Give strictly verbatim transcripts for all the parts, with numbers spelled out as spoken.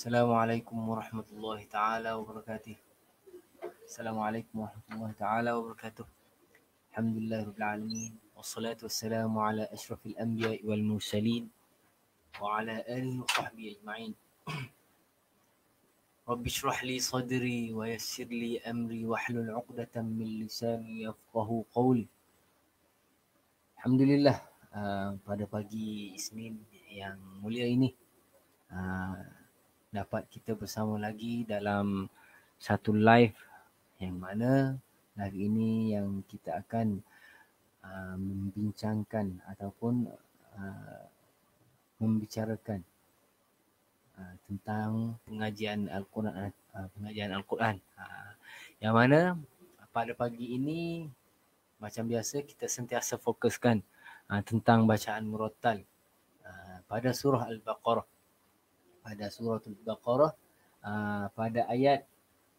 Assalamualaikum warahmatullahi ta'ala wabarakatuh. Assalamualaikum warahmatullahi ta'ala wabarakatuh. Alhamdulillahi rabbil alamin. Wassalatu wassalamu ala asyrafil anbiya'i wal mursalin wa ala alihi wa sahbihi ajma'in. Rabbishrahli sadri wa yassirli amri wahlul 'uqdatam min lisani yafqahu qawli. Alhamdulillah, uh, pada pagi Isnin yang mulia ini uh, dapat kita bersama lagi dalam satu live yang mana live ini yang kita akan uh, membincangkan ataupun uh, membicarakan uh, tentang pengajian Al-Quran, uh, pengajian Al-Quran uh, yang mana pada pagi ini macam biasa kita sentiasa fokuskan uh, tentang bacaan murattal uh, pada surah Al-Baqarah. Pada surah Al-Baqarah uh, pada ayat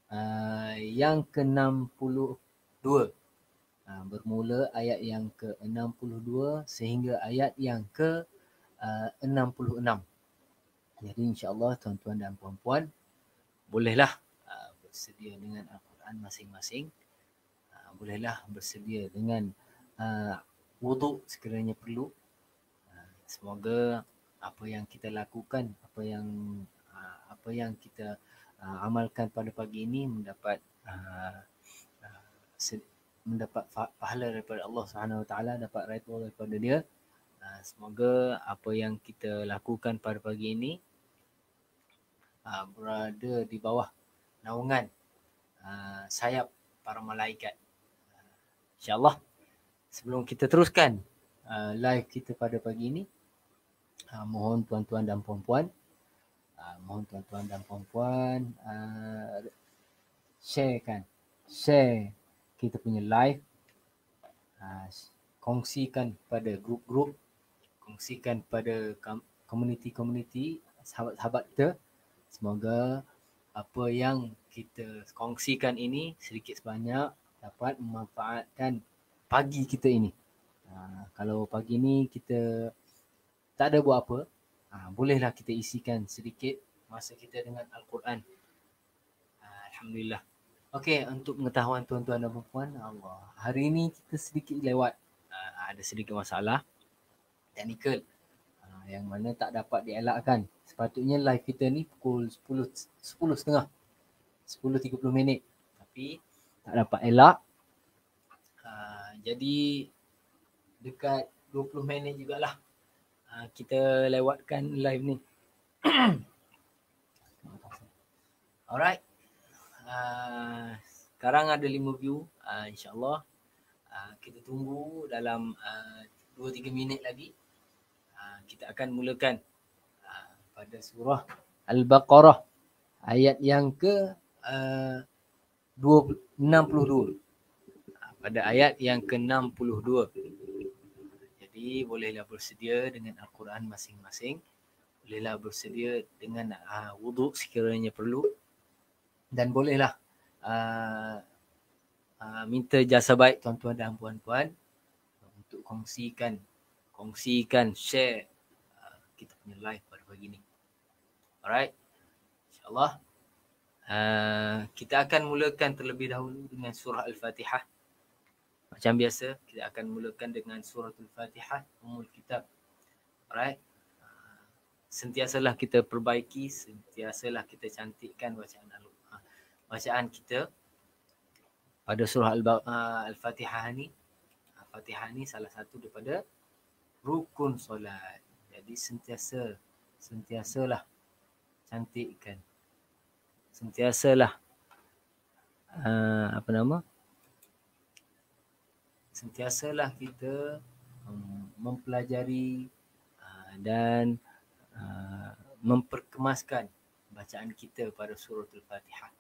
uh, yang ke enam puluh dua uh, bermula ayat yang ke enam puluh dua sehingga ayat yang ke enam puluh enam. Jadi insya-Allah tuan-tuan dan puan-puan bolehlah uh, bersedia dengan Al-Quran masing-masing. Uh, bolehlah bersedia dengan uh, wuduk sekiranya perlu. Uh, semoga apa yang kita lakukan, apa yang apa yang kita amalkan pada pagi ini mendapat mendapat pahala daripada Allah Subhanahu Wa Taala, dapat redha daripada Dia. Semoga apa yang kita lakukan pada pagi ini berada di bawah naungan sayap para malaikat, insya-Allah. Sebelum kita teruskan live kita pada pagi ini, Uh, mohon tuan-tuan dan puan-puan uh, mohon tuan-tuan dan puan-puan uh, sharekan share kita punya live, uh, kongsikan pada grup-grup, kongsikan pada community-community sahabat-sahabat kita. Semoga apa yang kita kongsikan ini sedikit sebanyak dapat memanfaatkan pagi kita ini. Uh, kalau pagi ini kita tak ada buat apa, ha, bolehlah kita isikan sedikit masa kita dengan Al-Quran. Ha, Alhamdulillah. Okey, untuk pengetahuan tuan-tuan dan puan, Allah, hari ini kita sedikit lewat. Ha, ada sedikit masalah teknikal ha, yang mana tak dapat dielakkan. Sepatutnya live kita ni pukul sepuluh tiga puluh, sepuluh tiga puluh minit. Tapi tak dapat elak. Ha, jadi dekat dua puluh minit jugalah kita lewatkan live ni. Alright, uh, sekarang ada lima view, uh, insyaAllah. uh, Kita tunggu dalam uh, dua tiga minit lagi. uh, Kita akan mulakan uh, pada surah Al-Baqarah ayat yang ke uh, enam puluh dua, uh, pada ayat yang ke enam puluh dua. Bolehlah bersedia dengan Al-Quran masing-masing. Bolehlah bersedia dengan uh, wuduk sekiranya perlu. Dan bolehlah uh, uh, minta jasa baik tuan-tuan dan puan-puan untuk kongsikan, kongsikan, share uh, kita punya live pada pagi ini. Alright, insyaAllah. uh, Kita akan mulakan terlebih dahulu dengan surah Al-Fatihah. Macam biasa, kita akan mulakan dengan suratul Fatihah, umul kitab. Alright. Sentiasalah kita perbaiki, sentiasalah kita cantikkan bacaan Al- bacaan kita pada surah Al-Fatihah ni. Al-Fatihah ni salah satu daripada rukun solat. Jadi sentiasa, sentiasalah cantikkan. Sentiasalah uh, apa nama? Sentiasalah kita mempelajari dan memperkemaskan bacaan kita pada surah Al-Fatihah.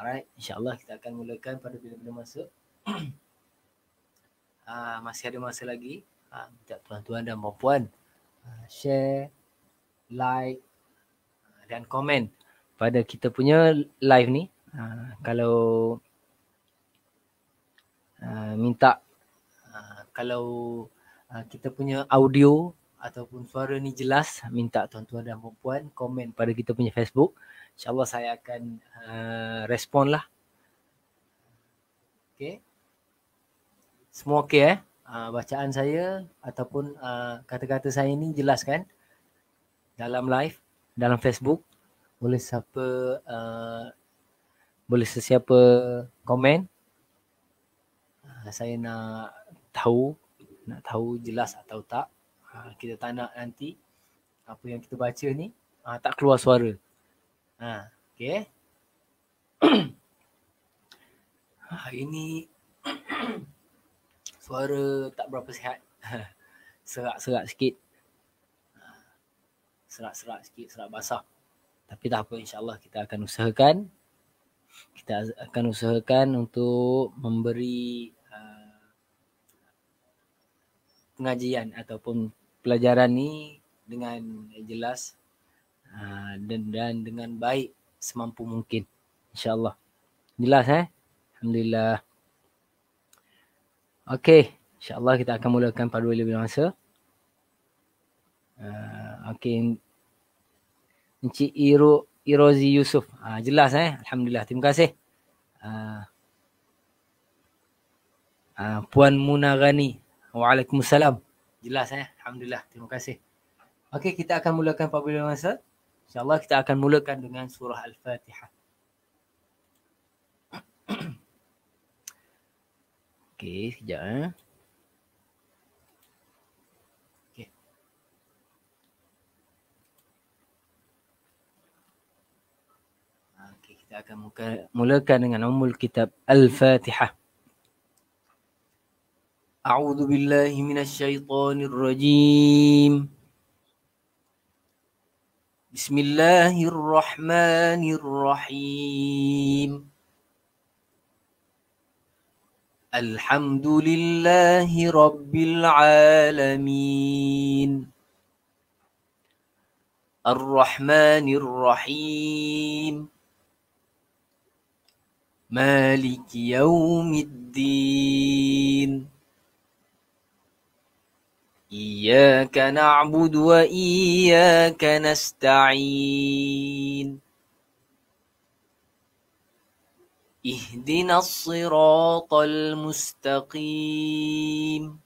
Alright, insyaAllah kita akan mulakan pada bila-bila masa. Masih ada masa lagi. Minta tuan-tuan dan puan-puan share, like dan komen pada kita punya live ni. Kalau minta, kalau uh, kita punya audio ataupun suara ni jelas, minta tuan-tuan dan puan-puan komen pada kita punya Facebook. InsyaAllah saya akan uh, respon lah. Okay. Semua okey eh. Uh, bacaan saya ataupun uh, kata-kata saya ni jelas kan? Dalam live, dalam Facebook. Boleh siapa uh, boleh sesiapa komen. Uh, saya nak tahu, nak tahu jelas atau tak. Uh, kita tak nak nanti apa yang kita baca ni uh, tak keluar suara. Uh, okay. uh, ini suara tak berapa sihat. Serak-serak sikit. Uh, serak-serak sikit, serak basah. Tapi tak apa, insyaAllah kita akan usahakan. Kita akan usahakan untuk memberi uh, pengajian ataupun pelajaran ni dengan jelas uh, dan, dan dengan baik semampu mungkin, insyaAllah. Jelas eh? Alhamdulillah. Okey, insyaAllah kita akan mulakan pada lebih masa. Uh, Okey, Encik Iro, Irozi Yusuf. Ha, jelas eh. Alhamdulillah. Terima kasih. Ha, ha, Puan Munagani. Wa'alaikumsalam. Jelas eh. Alhamdulillah. Terima kasih. Okey, kita akan mulakan apabila masa. InsyaAllah kita akan mulakan dengan surah Al-Fatihah. Okey, sekejap eh. Kita akan mulakan dengan umul kitab Al-Fatihah. A'udzu billahi minasy syaithanir rajim. Bismillahirrahmanirrahim. Alhamdulillahi rabbil alamin. Arrahmanir Rahim. Malik yaumiddin. Iyyaka na'budu wa iyyaka nasta'in. Ihdina's-siraatal mustaqim.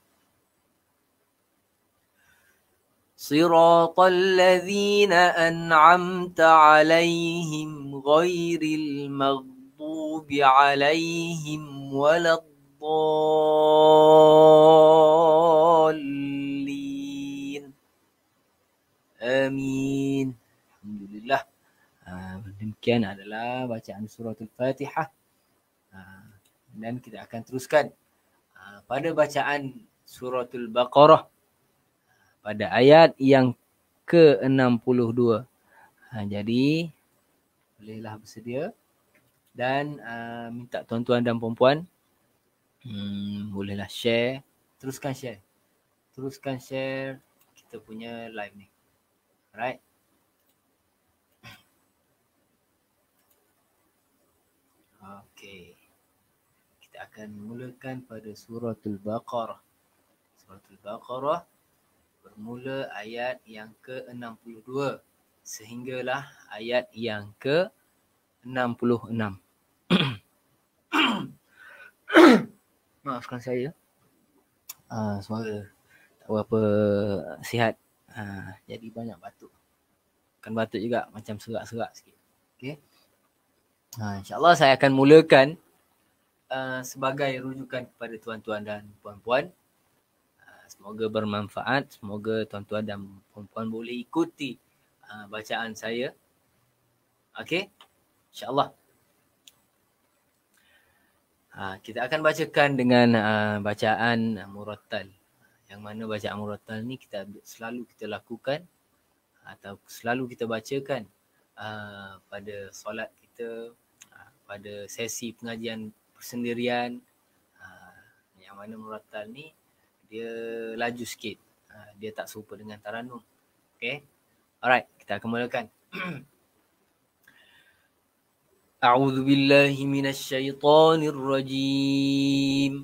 Siraatal ladheena an'amta 'alayhim ghayril maghdubi عليهم والضالين آمين. Alhamdulillah. Uh, demikian adalah bacaan surah Al-Fatihah, uh, dan kita akan teruskan uh, pada bacaan surah Al-Baqarah pada ayat yang ke enam puluh dua. Uh, jadi bolehlah bersedia. Dan uh, minta tuan-tuan dan puan-puan, hmm, bolehlah share. Teruskan share. Teruskan share kita punya live ni. Alright. Okay. Kita akan mulakan pada suratul Baqarah. Suratul Baqarah bermula ayat yang ke enam puluh dua. Sehinggalah ayat yang ke enam puluh enam. Maafkan saya, uh, suara tak berapa sihat, uh, jadi banyak batuk. Bukan batuk juga, macam serak-serak sikit. Okay. uh, InsyaAllah saya akan mulakan uh, sebagai rujukan kepada tuan-tuan dan puan-puan. uh, Semoga bermanfaat. Semoga tuan-tuan dan puan-puan boleh ikuti uh, bacaan saya. Okay, InsyaAllah. Ha, kita akan bacakan dengan uh, bacaan murattal. Yang mana bacaan murattal ni kita selalu kita lakukan atau selalu kita bacakan uh, pada solat kita, uh, pada sesi pengajian persendirian. Uh, yang mana murattal ni dia laju sikit. Uh, dia tak serupa dengan taranum. Okay. Alright, kita akan mulakan. A'udzu billahi minasy syaithanir rajim.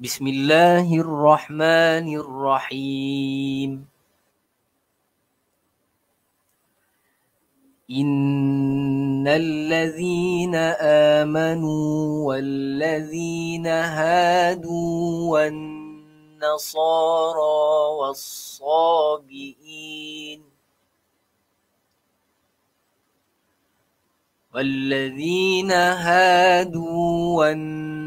Bismillahirrahmanirrahim. Inna al-lazina amanu wal-lazina hadu wan-nasara was-sabi'in wal-lazina hadu wan-nasara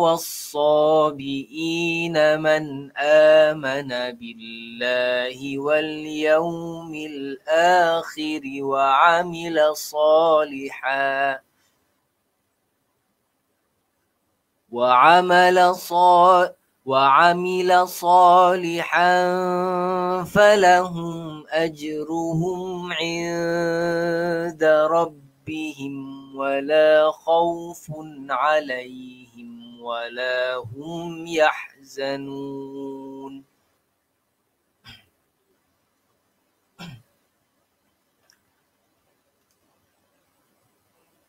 was-sabi'ina man amana billahi wal-yawmil akhir wa 'amila salihan وعمل صالحا وعمل صالحا فلهم أجرهم عند ربهم ولا خوف عليهم ولا هم يحزنون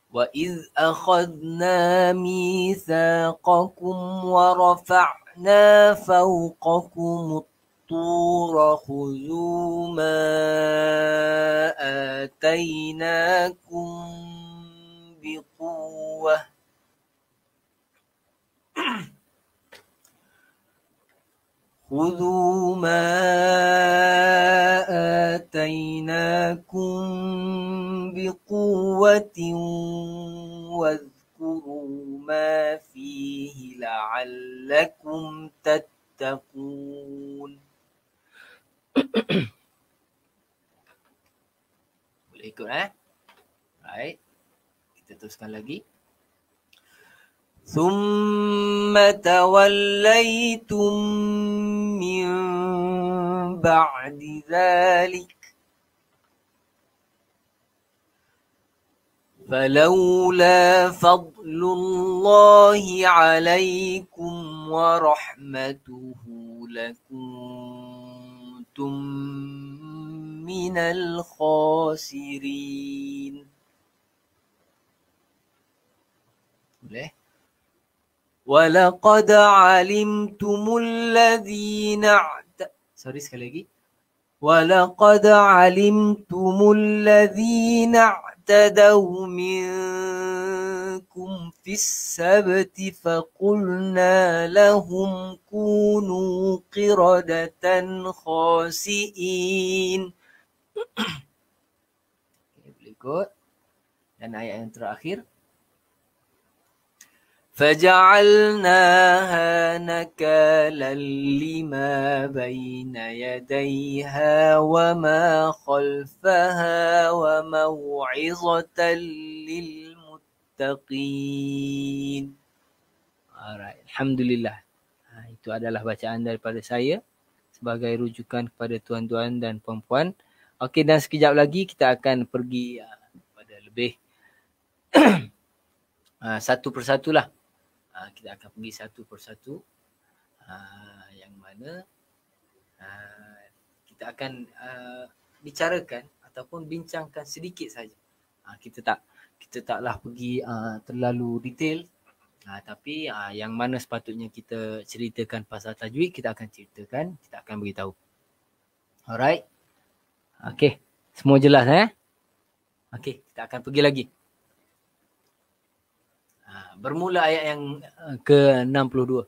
وَإِذْ أَخَذْنَا مِيثَاقَكُمْ وَرَفَعْنَا فَوْقَكُمُ الطُّورَ خُذُوا مَا آتَيْنَاكُمْ بِقُوَّةٍ خُذُوا مَا آتَيْنَاكُمْ بِقُوَّةٍ وَاذْكُرُوا مَا فِيهِ لَعَلَّكُمْ تَتَّقُونَ. Boleh ikut eh? Baik. Kita teruskan lagi. ثم توليتم من بعد ذلك فلولا فضل الله عليكم ورحمته لكنتم من الخاسرين. وَلَقَدْ عَلِمْتُمُ الَّذِينَ Sorry sekali lagi. وَلَقَدْ عَلِمْتُمُ الَّذِينَ اعْتَدَوْا مِنْكُمْ فِي السَّبْتِ فَقُلْنَا لَهُمْ كُونُوا قِرَدَةً خَاسِئِينَ. Berikut dan ayat yang terakhir. فَجَعَلْنَاهَا نَكَالًا لِمَا بَيْنَ يَدَيْهَا وَمَا خَلْفَهَا وَمَوْعِظَةً لِلْمُتَّقِينَ. Alright, alhamdulillah. Nah, itu adalah bacaan daripada saya sebagai rujukan kepada tuan-tuan dan puan-puan. Okey, dan sekejap lagi kita akan pergi uh, pada lebih uh, satu persatulah. Kita akan pergi satu persatu uh, yang mana uh, kita akan uh, bicarakan ataupun bincangkan sedikit saja. Uh, kita tak kita taklah pergi uh, terlalu detail, uh, tapi uh, yang mana sepatutnya kita ceritakan pasal tajwid kita akan ceritakan, kita akan beritahu. Alright, okay, semua jelas eh? Okay, kita akan pergi lagi. Bermula ayat yang ke enam puluh dua.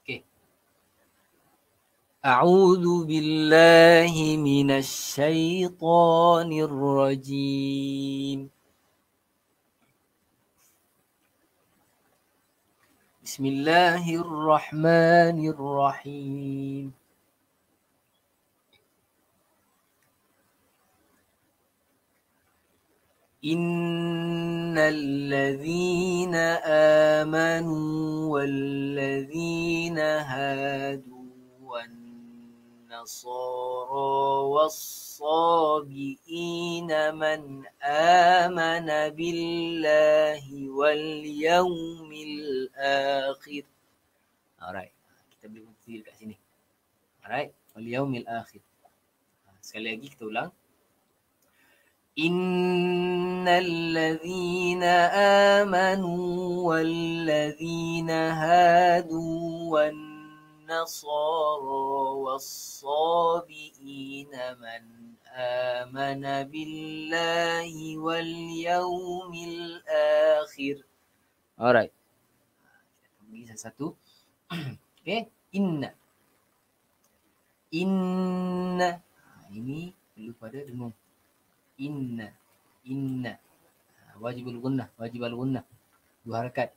Okey. A'udzu billahi minasy syaithanir rajim. Bismillahirrahmanirrahim. إن الذين آمنوا والذين هادوا والنصارى والصابئين من آمن بالله واليوم الآخر. Alright, kita boleh bukti dekat sini. Alright, wal yaumil akhir. Sekali lagi kita ulang. Inna al-lazina amanu wal-lazina hadu wan-nasara was-sabi'ina man amana billahi wal-yawmil akhir. Alright. Kita satu. Okay. Inna. Inna. Ini perlu pada dengung. Inna, inna, wajibul gunnah, wajibul gunnah, dua harakat.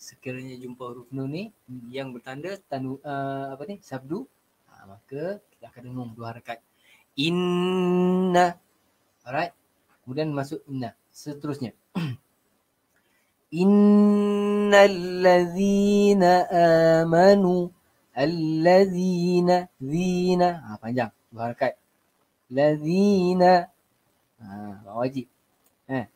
Sekiranya jumpa huruf nun ni yang bertanda tanu, uh, apa ni sabdu, uh, maka kita akan dengung dua harakat. Inna, alright. Kemudian masuk inna. Seterusnya. Innal-lazina amanu, al-lazina, zina, ah, panjang, dua harakat. Lazina. Ha, wajib. Eh.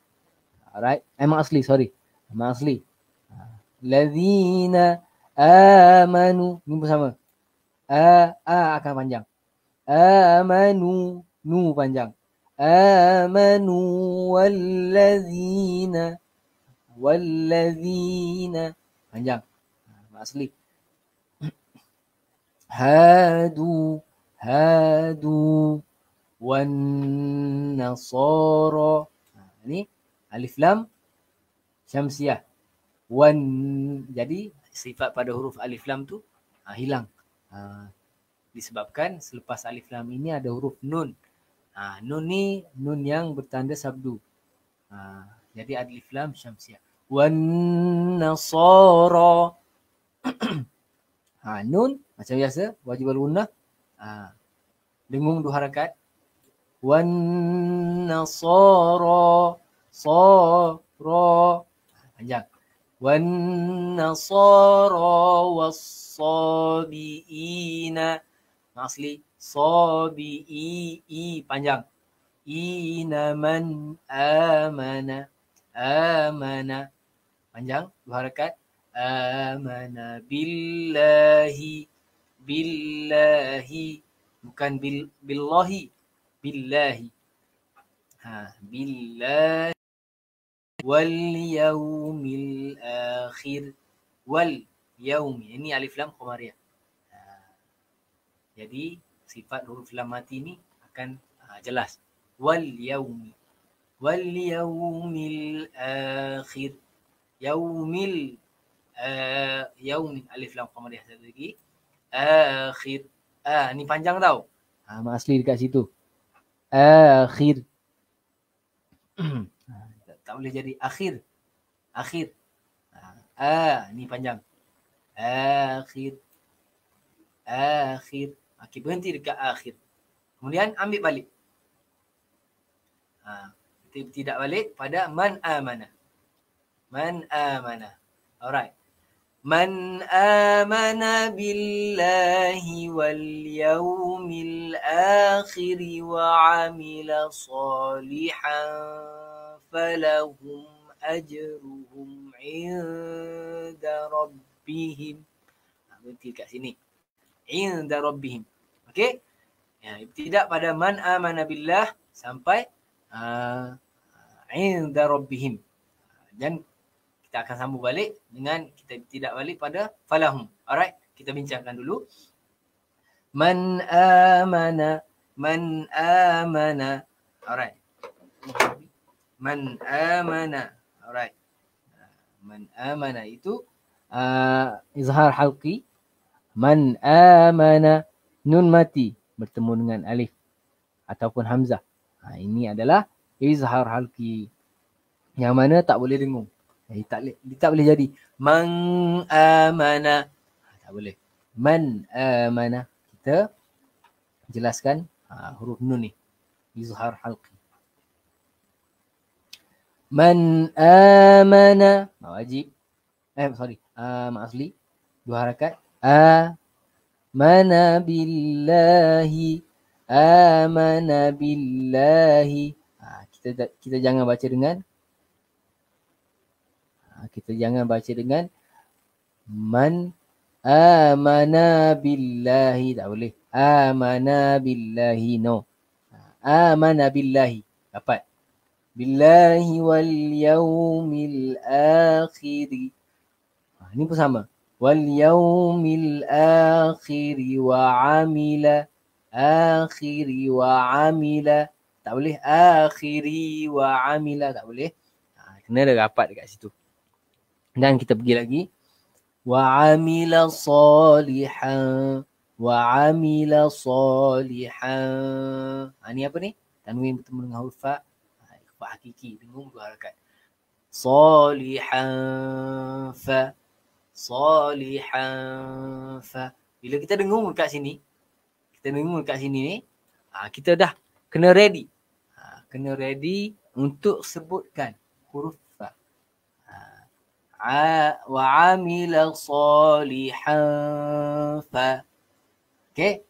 Alright. Emang asli, sorry. Emang asli. Ha. Lazina amanu. Ni bersama. A, A akan panjang. Amanu. Nu panjang. Amanu wallazina. Wallazina. Panjang. Ha, asli. Hadu. Hadu. Wan-nasara. Ini alif lam syamsiah. Wan, jadi sifat pada huruf alif lam tu ha, hilang. Ha, disebabkan selepas alif lam ini ada huruf nun. Ha, nun ni nun yang bertanda sabdu. Ha, jadi alif lam syamsiah. Wan-nasara. Ha, nun macam biasa wajibul gunnah. Ha, dengung dua harakat. Wan-nasara, sara, panjang. Wan-nasara was-sabi'ina, asli sabi'i panjang. Ina man amana, amana panjang dua harakat. Amana billahi, billahi bukan bil billahi. Billahi, ha, billahi wal yaumil akhir. Wal yaumi ini alif lam khomariyah. Ha, jadi sifat huruf lam mati ini akan ha, jelas. Wal yaumi, wal yaumil akhir. Yaumil, uh, yaumil alif lam khomariyah satu lagi. Akhir, ah ni panjang tau. Ha, asli dekat situ. Akhir. tak, tak boleh jadi akhir. Akhir. Ah, ni panjang. Akhir. Akhir. Okey, berhenti dekat akhir. Kemudian ambil balik. Ha, tidak balik pada man amana. Man amana. Alright. Man amana billahi wal yaumil akhiri wa amila salihan falahum ajruhum inda rabbihim. Ha, berhenti kat sini. Inda rabbihim. Okey. Ya, tidak pada man amana billah sampai uh, inda rabbihim. Dan kita akan sambung balik dengan kita tidak balik pada falahum. Alright, kita bincangkan dulu. Man amana, man amana. Alright. Man amana. Alright. Man amana itu uh, izhar halqi. Man amana, nun mati bertemu dengan alif ataupun hamzah. Ha, ini adalah izhar halqi yang mana tak boleh dengung. Eh, tak boleh, tak boleh jadi man amana. Tak boleh. Man amana. Kita jelaskan ha, huruf nun ni. Izhar halqi. Man amana. Wajib. Eh, sorry. Uh, maaf asli. Dua harakat. Amana billahi. Amana billahi. Ha, kita kita jangan baca dengan kita jangan baca dengan man amana billahi. Tak boleh. Amana billahi, no. Amana billahi. Dapat. Billahi wal yaumil akhiri. Ini pun sama. Wal yaumil akhiri wa amila. Akhiri wa amila. Tak boleh. Akhiri wa amila. Tak boleh. Kena ada rapat dekat situ. Dan kita pergi lagi. Wa amila salihan. Wa amila salihan. Ha, ni apa ni? Tanwin bertemu dengan huruf fa. Ha, ikhfa hakiki. Dengung dua harakat. Salihan fa. Salihan fa. Bila kita dengung dekat sini. Kita dengung dekat sini ni. Ha, kita dah kena ready. Ha, kena ready untuk sebutkan huruf fa. Wa amila salihan fa. Okay.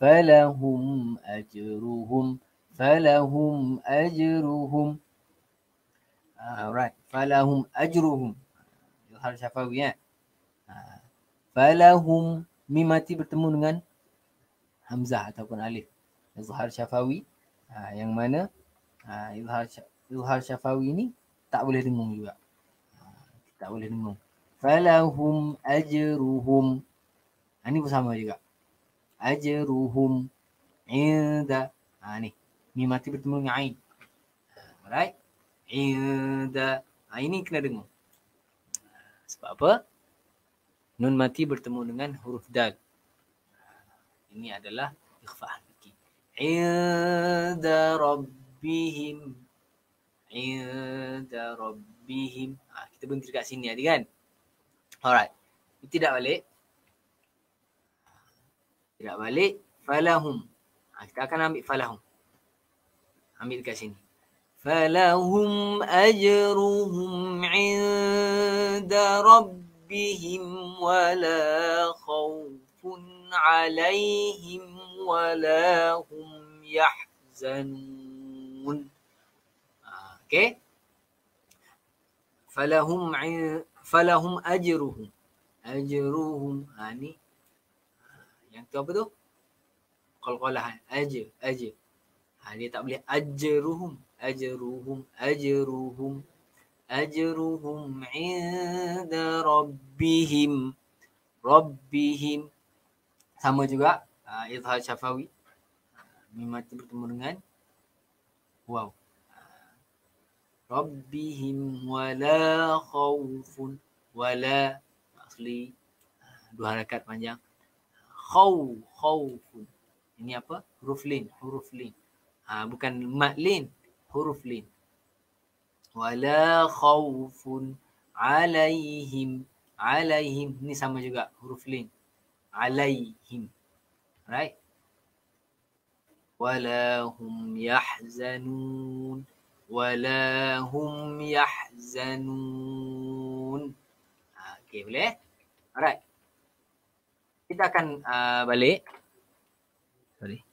Falahum ajruhum. Falahum ajruhum. Alright. Falahum ajruhum. Johar Syafawi ya. Falahum mimati bertemu dengan hamzah ataupun alif. Johar Syafawi. Yang mana Johar Syafawi ni tak boleh dengung juga. Tak boleh dengung. Falahum ajruhum. Ini bersama juga. Ajruhum inda. Ha ni. Mim mati bertemu dengan ain. Alright. Inda. Ha, ini kena dengung. Sebab apa? Nun mati bertemu dengan huruf dal. Ini adalah ikhfa hakiki. Inda rabbihim. Inda rabbihim. Bihim. Ha, kita berhenti dekat sini tadi kan. Alright. Tidak balik. Tidak balik. Falahum. Ha, kita akan ambil falahum. Ambil dekat sini. Falahum ajruhum inda rabbihim wala khawfun alaihim wala hum yahzanun. Ha, okay. Falahum falahum ajruhum ajruhum. Ha ni yang tu apa tu? Qalqalah aj aj. Ha dia tak boleh ajruhum ajruhum ajruhum ajruhum inda rabbihim rabbihim. Sama juga izhar syafawi. Mim mati bertemu dengan wow. Rabbihim wala khawfun wala asli dua harakat panjang khaw khawfun. Ini apa? Huruf lin, huruf lin. Ha, bukan mad lin, huruf lin. Wala khawfun alaihim alaihim. Ini sama juga huruf lin. Alaihim. Right? Wala hum yahzanun. Wala hum yahzanun. Okay, boleh? Alright. Kita akan uh, balik. Sorry.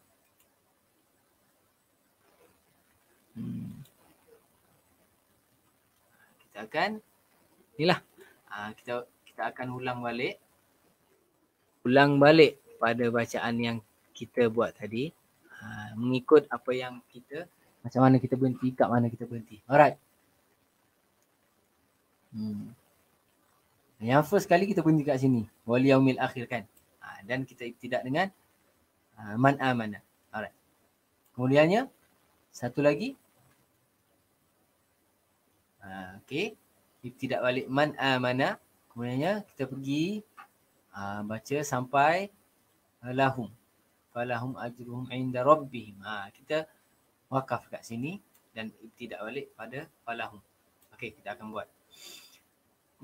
Hmm. Kita akan inilah. Uh, kita kita akan ulang balik. Ulang balik pada bacaan yang kita buat tadi. Uh, mengikut apa yang kita macam mana kita berhenti, kat mana kita berhenti. Alright. Hmm. Yang first kali kita berhenti kat sini. Wal yaumil akhir kan. Ha, dan kita ibtidak dengan ha, man amana. Alright. Kemudiannya satu lagi. Ha, okay. Ibtidak balik man amana. Kemudiannya kita pergi ha, baca sampai lahum. Falahum ajruhum inda rabbihim. Ha, kita wakaf kat sini dan ibtidak balik pada falahum. Okey, kita akan buat.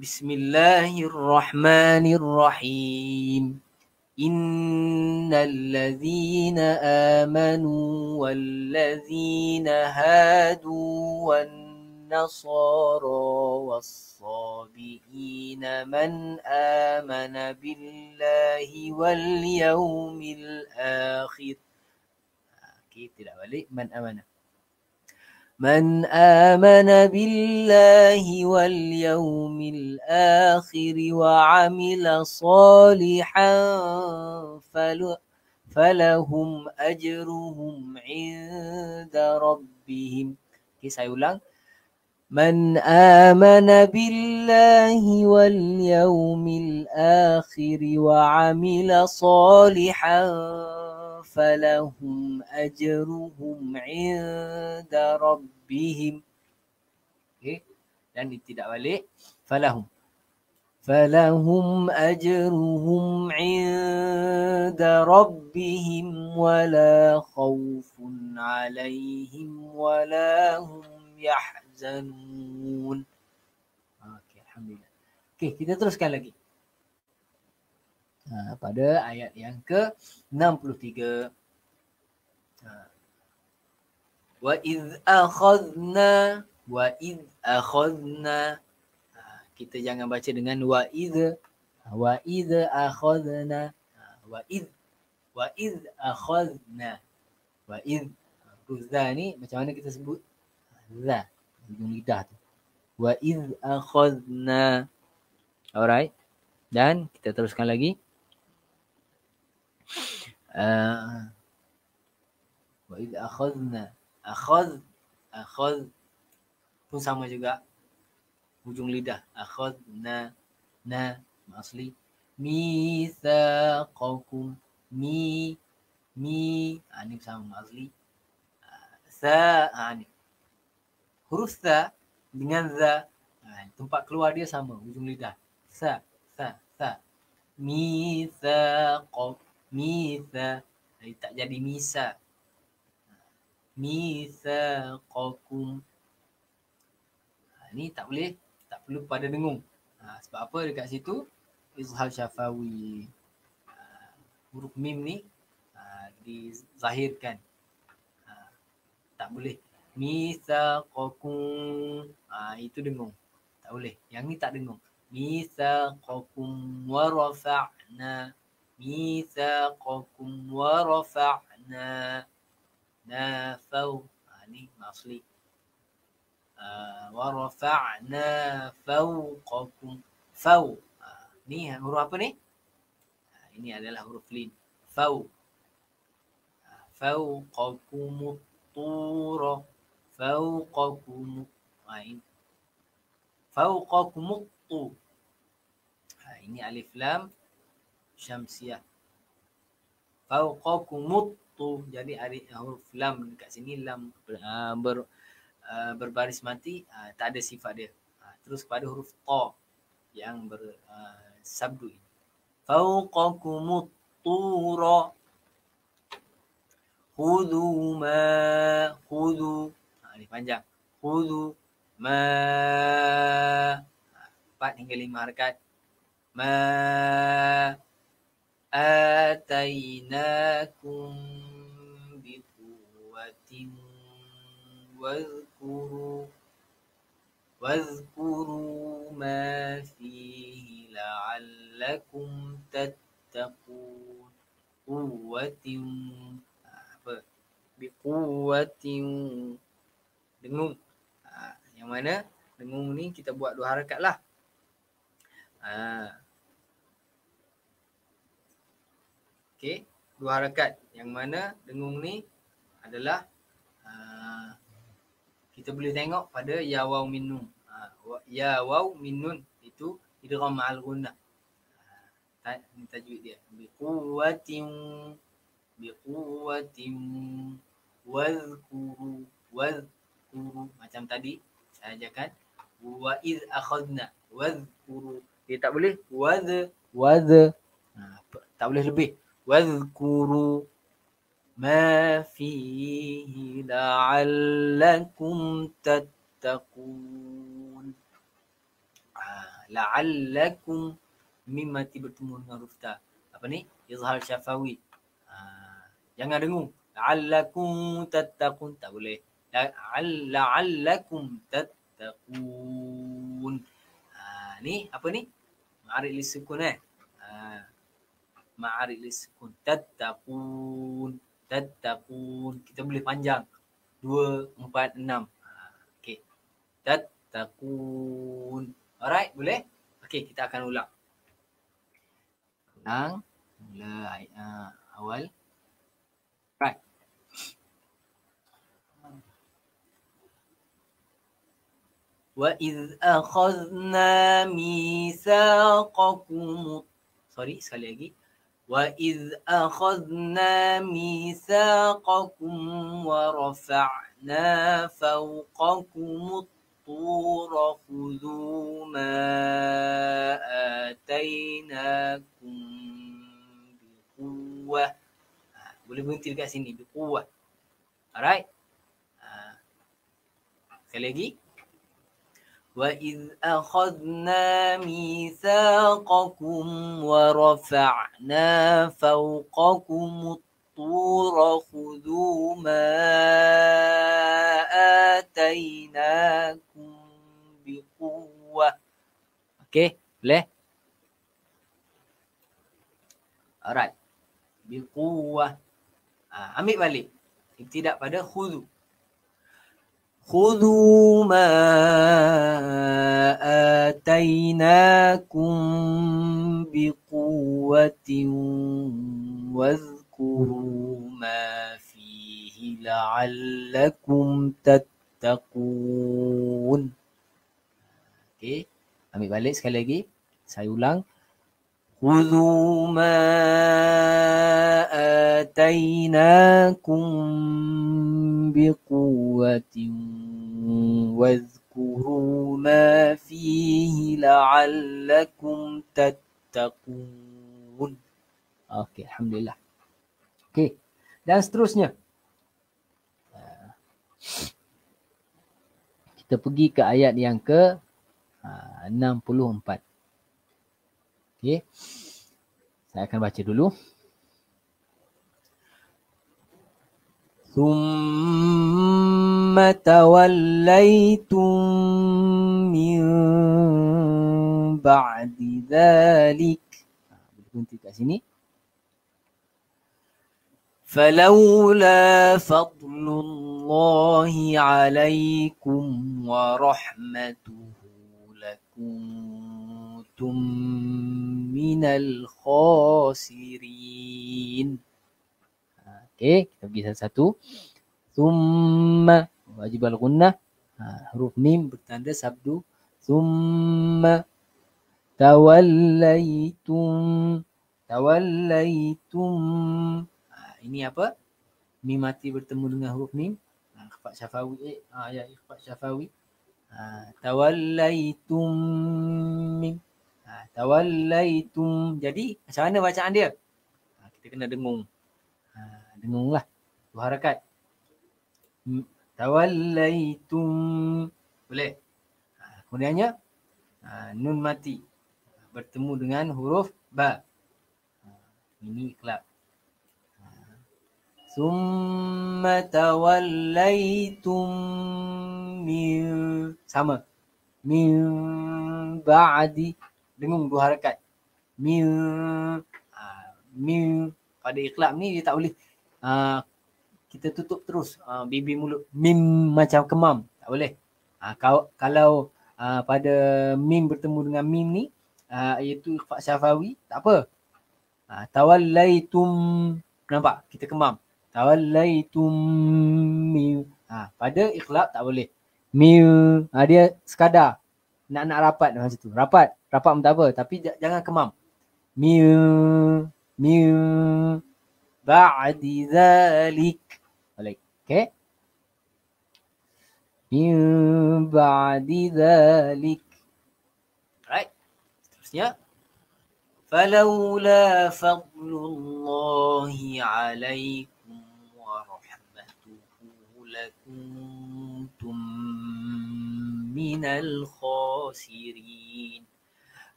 Bismillahirrahmanirrahim. Inna al-lazina amanu wal-lazina hadu wan-nasara was-sabiina man amana billahi wal-yaumil akhir. Tidak balik man amana. Man amana billahi wal yaumil akhir wa amila salihan falahum ajruhum inda rabbihim lagi, saya ulang. Man amana billahi wal yaumil akhiri wa amila salihan falahum ajruhum inda rabbihim. Oke, okay. Dan tidak balik falahum. Falahum ajruhum inda rabbihim wala khawfun alaihim wala hum yahzanun. Oke, alhamdulillah. Oke, kita teruskan lagi. Nah, pada ayat yang ke enam puluh tiga. Nah. Wa idh akhadna, wa idh akhadna. Kita jangan baca dengan wa idh, wa idh akhadna, wa idh, wa idh akhadna, wa idh. Za ni macam mana kita sebut? Za, hidung lidah tu. Wa idh akhadna. Alright. Dan kita teruskan lagi. Uh, wa idh akhadna, akhad, akhad pun sama juga. Ujung lidah. Akhadna, na, asli. Mitsaqakum, mi, mi, ini sama asli. Sa, ini. Huruf sa dengan za, tempat keluar dia sama, ujung lidah. Sa, sa, sa. Mitsaqakum, mitsa, tak jadi misa. Mitsaqakum. Ini tak boleh, tak perlu pada dengung. Ha, sebab apa dekat situ? Izhar syafawi. Ha, huruf mim ni ha, dizahirkan. Ha, tak boleh. Mitsaqakum. Ha, itu dengung. Tak boleh. Yang ni tak dengung. Mitsaqakum wa rafa'na. Mitsaqakum wa rafa'na. Nafaw. Ha, ni masli. Uh, wa rafa'na fawqakum faw. Uh, ni huruf apa ni? Uh, ini adalah huruf lin. Faw. Uh, fawqakum at-tura. Fawqakum ain. Fawqakum at-tu. Uh, ini alif lam syamsiah. Fawqakum at-tu. Jadi huruf lam dekat sini lam uh, ber Uh, berbaris mati, uh, tak ada sifat dia. Uh, terus kepada huruf ta yang bersabdu uh, ini. Fawqakumut tura. Khudhu ma khudhu. Ha, ini panjang. Khudhu ma. empat hingga lima harakat. Ma atainakum bi quwwatin wazkuru wazkuru ma fihi la'allakum tattaqun. Quwwatin apa? Bi quwwatin dengung. Ha, yang mana dengung ni kita buat dua harakat lah. Ha. Okey, dua harakat. Yang mana dengung ni adalah ha, kita boleh tengok pada ya waw minnun. Ha, ya waw minnun itu idgham ma'al gunnah. Ha, tajwid dia. Bi quwwatin, bi quwwatin wazkuru, wazkuru. Macam tadi saya ajarkan. Wa iz akhadna wazkuru. Dia tak boleh waz, waz. Ha, tak boleh lebih. Wazkuru ma fihi la'allakum tattaqun. Ah, la'allakum mim mati bertemu dengan huruf ta. Apa ni? Izhar syafawi. Ah, jangan dengung. La'allakum tattaqun tak boleh. La'allakum tattaqun. Ah, ni apa ni? Ma'arij lisukun eh. Ah, ma'arij lisukun tattaqun. Tattaqun. Kita boleh panjang. Dua, empat, enam. Okey. Tattaqun. Alright, boleh? Okey, kita akan ulang. Ulang. Mula uh, awal. Right. وَإِذْ أَخَذْنَا مِيثَاقَكُمُ sorry sekali lagi وَإِذْ أَخَذْنَا مِيثَاقَكُمْ وَرَفَعْنَا فَوْقَكُمُ الطُّورَ خُذُوا مَا آتَيْنَاكُمْ بِقُوَّةٍ nah, boleh berhenti dekat sini بِقُوَّةٍ alright nah, sekali lagi وَإِذْ أَخَذْنَا مِيثَاقَكُمْ وَرَفَعْنَا فَوْقَكُمُ الطُّورَ خُذُوا مَا آتَيْنَاكُمْ بِقُوَّةٍ okay, boleh? Alright. Biquwah. Ah, ambil balik. Ibtidak pada khudhu. خذوا ما آتيناكم بقوة واذكروا ما فيه لعلكم تتقون. Okay, ambil balik sekali lagi. Saya ulang. خذوا ما آتيناكم بقوة واذكروا ما فيه لعلكم تتقون. Okey, alhamdulillah. Okey, dan seterusnya. Kita pergi ke ayat yang ke enam puluh empat. Okay. Saya akan baca dulu. Thumma tawallaytum min ba'di dhalik. Boleh berhenti kat sini. Falawla fadlullahi alaikum wa rahmatuhu lakuntum minal khasirin. Okey, kita pergi satu-satu. Thumma wajib al-gunnah. Ha, huruf mim bertanda sabdu. Thumma tawallaitum. Tawallaitum. Ha, ini apa? Mim mati bertemu dengan huruf mim. Ha, ikhfa syafawi. Eh, ha, ya, ikhfa syafawi. Ha, tawallaitum mim. Ha, tawallaitum. Jadi macam mana bacaan dia? Ha, kita kena dengung. Ha, dengunglah. Dua harakat. Hmm. Tawallaitum. Boleh. Ha, kemudiannya ha, nun mati bertemu dengan huruf ba. Ha, ini iklab. Ha. Summa tawallaitum min sama. Min ba'di. Dengung dua harakat. Min. Ha, min. Pada iklab ni dia tak boleh. Ha, kita tutup terus. Ha, bibir mulut. Mim macam kemam. Tak boleh. Ha, kau, kalau ha, pada mim bertemu dengan mim ni. Ha, iaitu ikhfa syafawi. Tak apa. Ha, tawallaitum. Nampak? Kita kemam. Tawallaitum mim. Ha, pada iklab tak boleh. Mim. Ha, dia sekadar. Nak-nak rapat macam tu. Rapat. Rapat pun tak apa. Tapi jangan kemam. Mim. Min ba'di zalik. Baik. Okey. Min ba'di zalik. Right. Seterusnya. Falaula fadlullahi 'alaikum wa rahmatuhu lakuntum minal khasirin.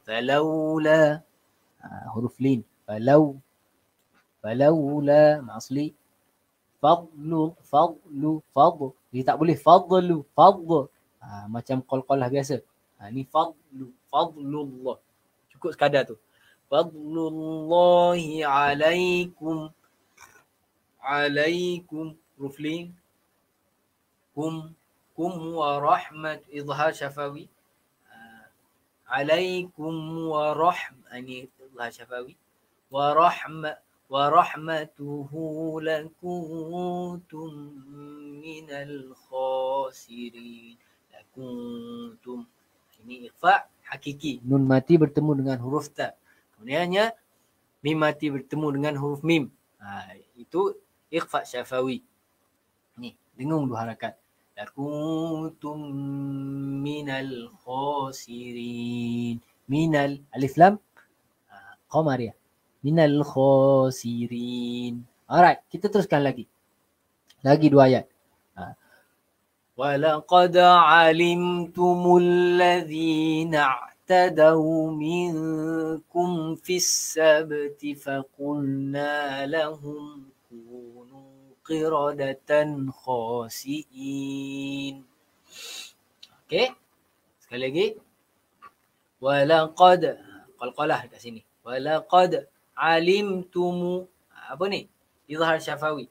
Falaula ha, huruf lin. Falau, falaula ma'asli, fadlu, fadlu, fadlu. Dia tak boleh fadlu, fadlu. Ha, macam qalqalah biasa. Ha, ni fadlu, fadlullah. Cukup sekadar tu. Fadlullahi alaikum, alaikum, ruflin, kum, kum wa rahmat, izhar syafawi, ha, alaikum wa rahmat, ini izhar syafawi, wa rahma wa rahmatuhu lakuntum minal khasirin. kuntum. Ini ikhfa hakiki. Nun mati bertemu dengan huruf ta. Kemudiannya mim mati bertemu dengan huruf mim. Nah, itu ikhfa syafawi. Nih, dengung dua harakat. Lakuntum minal khosirin. Minal alif lam qamariah. Minal khosirin. Alright, kita teruskan lagi. Lagi dua ayat. وَلَقَدْ عَلِمْتُمُ الَّذِينَ اعْتَدَوْا مِنْكُمْ فِي السَّبْتِ فَقُلْنَا لَهُمْ كُونُوا قِرَدَةً خَاسِئِينَ. Okey. Sekali lagi. وَلَقَدْ qalqalah dekat sini. وَلَقَدْ عَلِمْتُمُ apa ni? Izhar syafawi.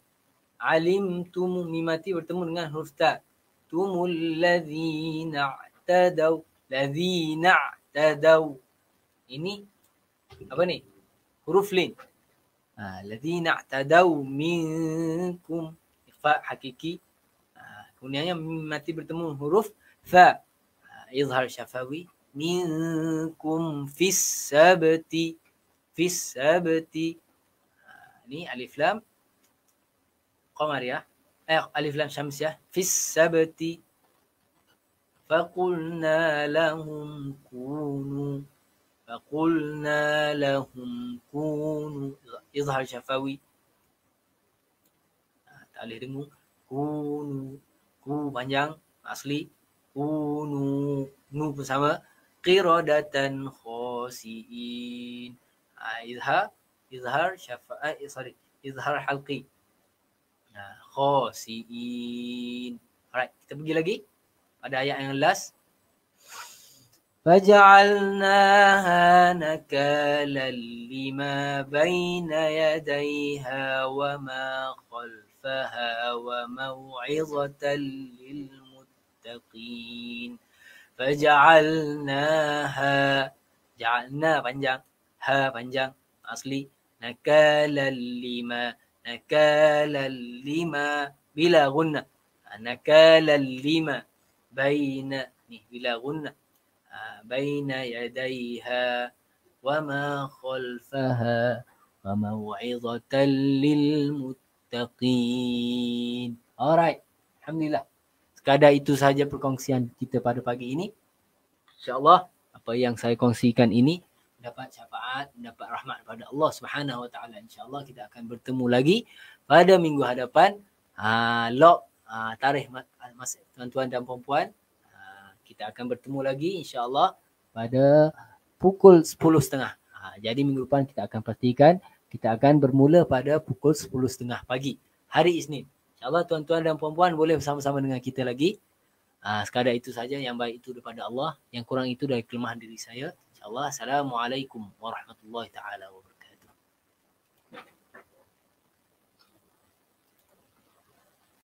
عَلِمْتُمُ mimati bertemu dengan huruf ta. Tumul ladzina i'tadaw, ladzina i'tadaw. Ini apa ni? Huruf lin. Ah, ladzina i'tadaw minkum ikhfa hakiki. Ah, kemudiannya mati bertemu huruf fa. Ah, izhar syafawi minkum fis sabti, fis sabti. Ah, ini alif lam qamariyah. Eh, alif lam syamsiyah fis sabti faqulna lahum kunu faqulna lahum kunu izhar syafawi tak boleh dengung kunu ku panjang asli kunu nu pun sama qiradatan khasiin izhar izhar syafa sorry izhar halqi khasiin. Alright, kita pergi lagi pada ayat yang last. Faja'alnaha nakalan lima baina yadayha wa ma khalfaha wa mau'izatan lil muttaqin. Faja'alnaha, ja'alna panjang, ha panjang asli, nakalan lima nakala lima bila gunna nakala lima baina ni bila gunna baina yadayha wa ma khalfaha wa mau'izatan lil muttaqin. Alright, alhamdulillah, sekadar itu sahaja perkongsian kita pada pagi ini. InsyaAllah apa yang saya kongsikan ini dapat syafaat, dapat rahmat pada Allah Subhanahu Wa Taala. InsyaAllah kita akan bertemu lagi pada minggu hadapan. Ha, log ha, tarikh masa tuan-tuan dan puan-puan. Ha, kita akan bertemu lagi insyaAllah pada pukul sepuluh tiga puluh. Ha, jadi minggu depan kita akan perhatikan. Kita akan bermula pada pukul sepuluh tiga puluh pagi hari Isnin. InsyaAllah tuan-tuan dan puan-puan boleh bersama-sama dengan kita lagi. Ha, sekadar itu saja, yang baik itu daripada Allah. Yang kurang itu dari kelemahan diri saya. InsyaAllah. Assalamualaikum warahmatullahi ta'ala wabarakatuh.